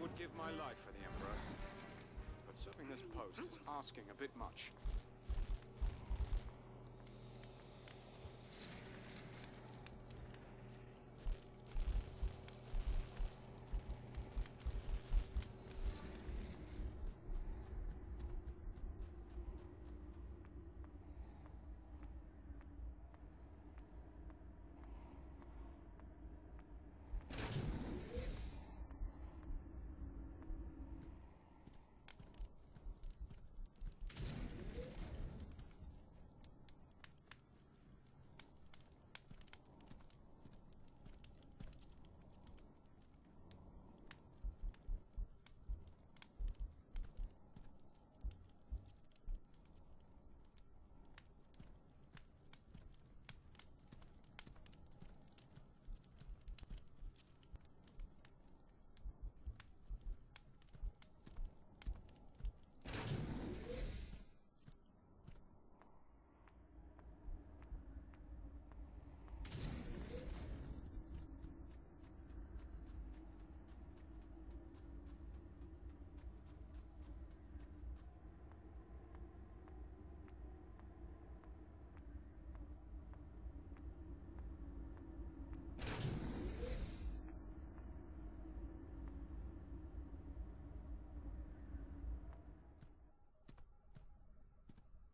would give my life for the Emperor, but serving this post is asking a bit much.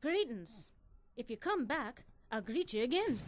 Greetings. If you come back, I'll greet you again.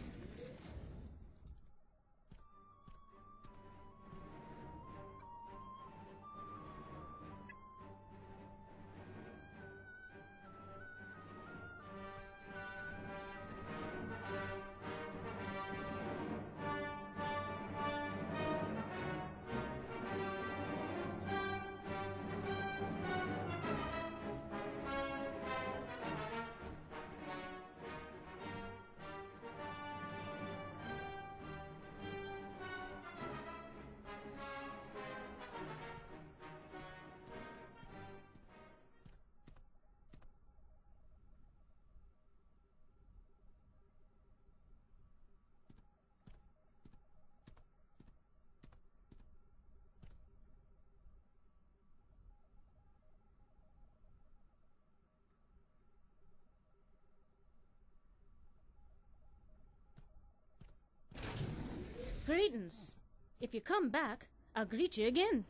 Greetings. If you come back, I'll greet you again.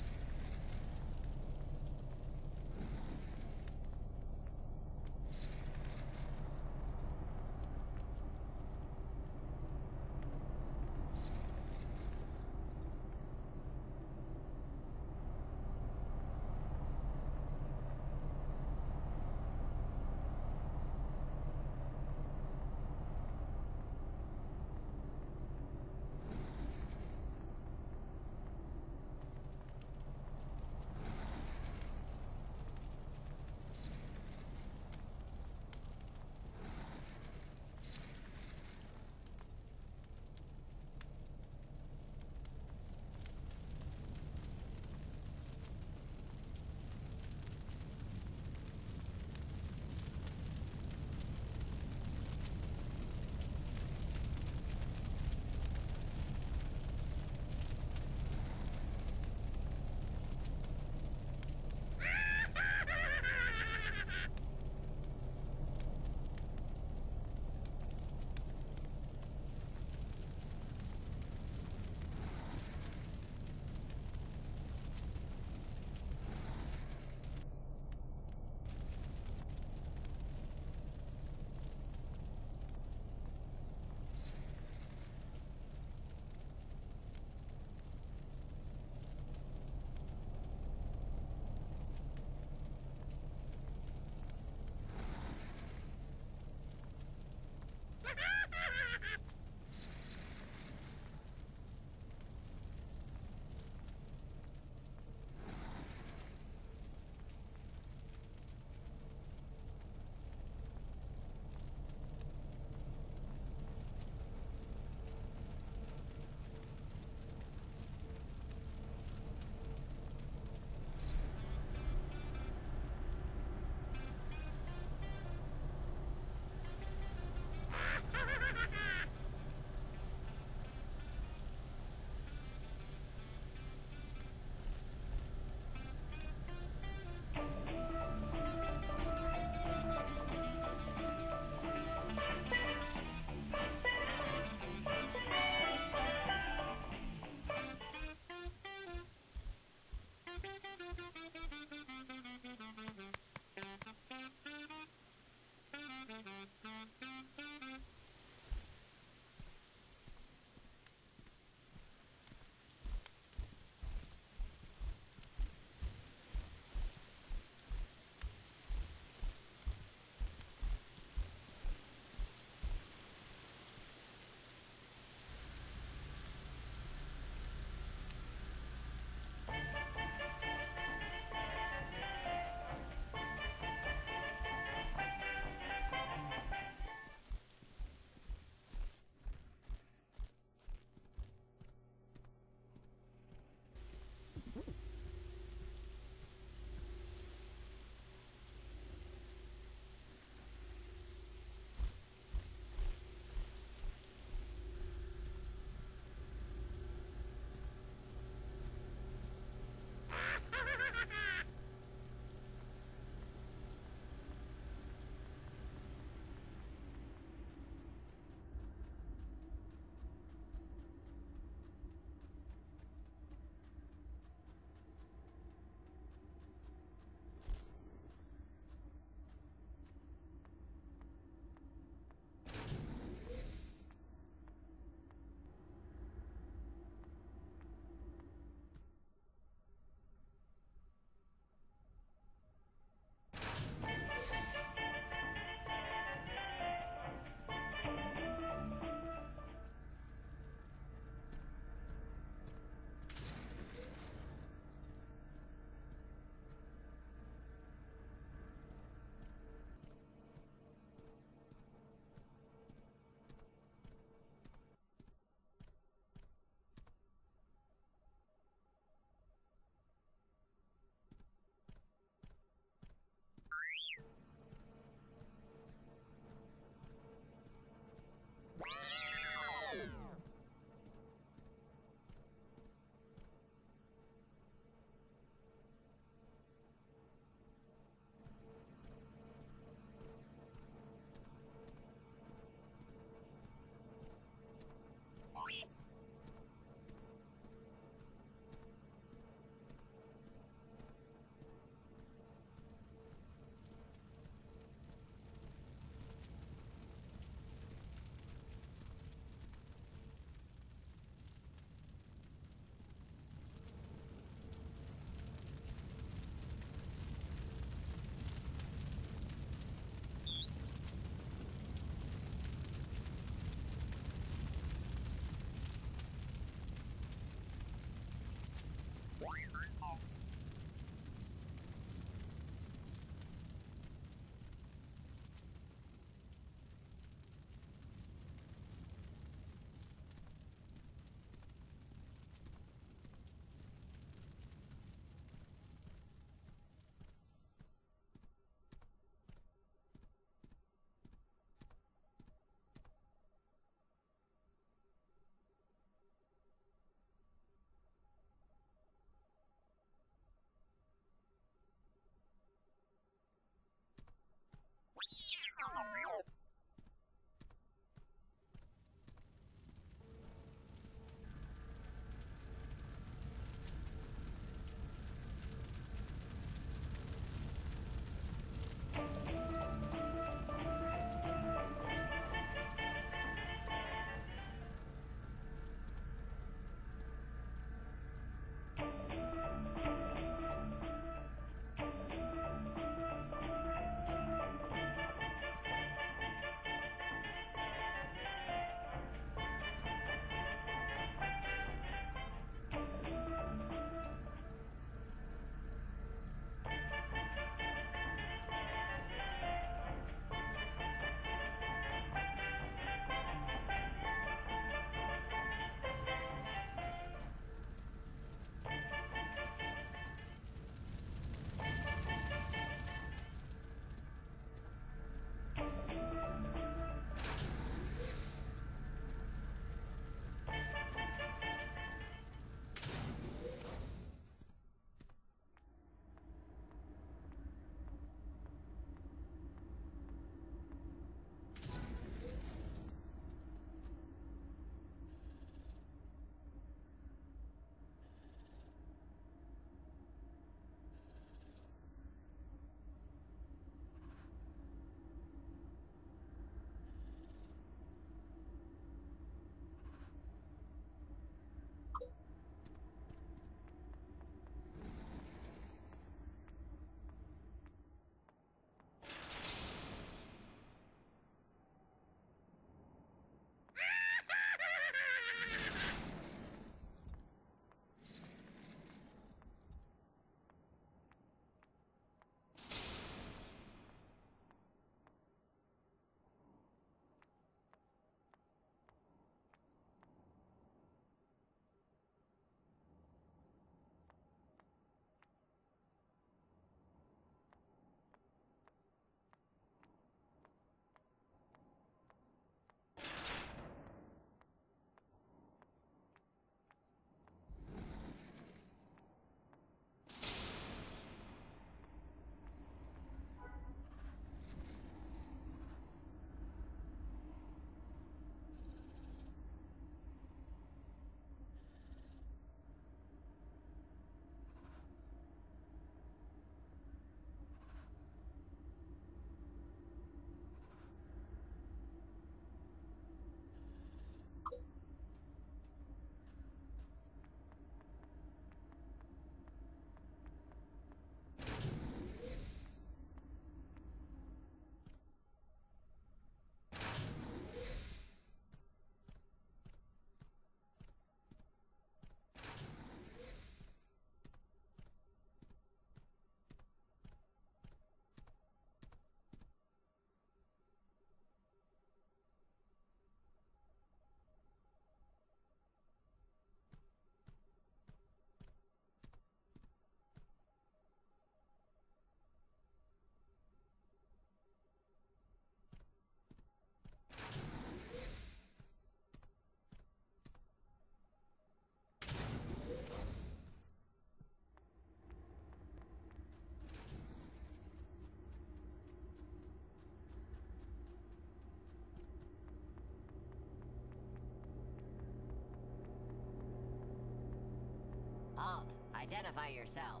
Alt, identify yourself.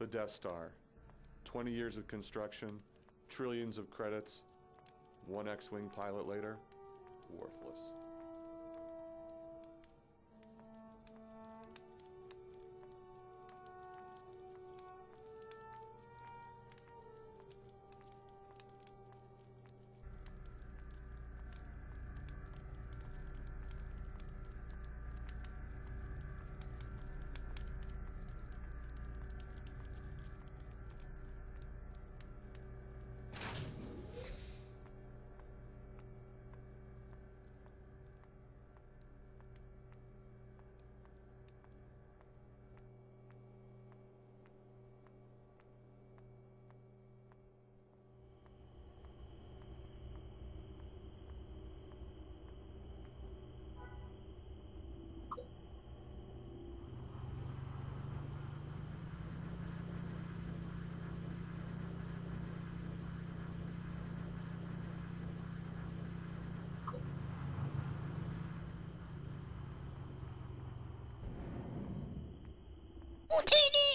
The Death Star. 20 years of construction, trillions of credits, one X-wing pilot later, worthless. Okay.